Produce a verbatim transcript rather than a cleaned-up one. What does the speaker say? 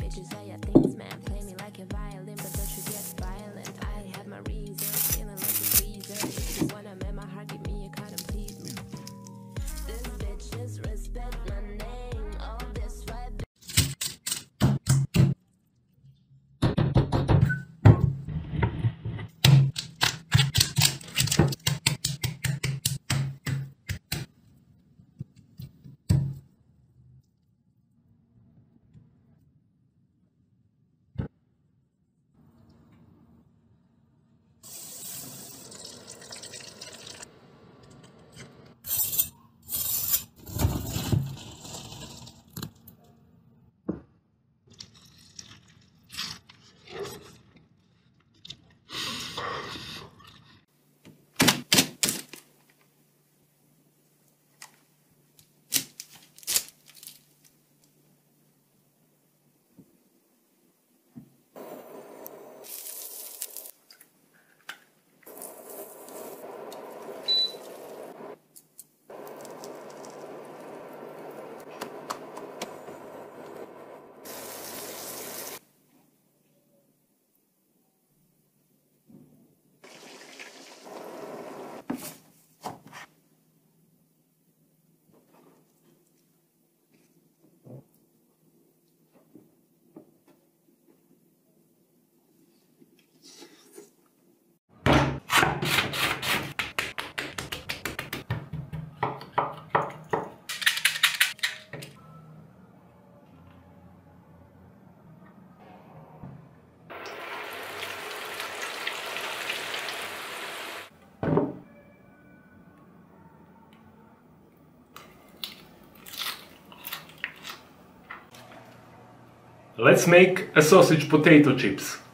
Bitches, I have things, man. Play me like a violin, but don't you get violent. I have my reason, feeling like a pleaser. If you wanna make my heart, give me a kind of please me. This bitch is respect my name. All this right. Let's make a sausage potato chips.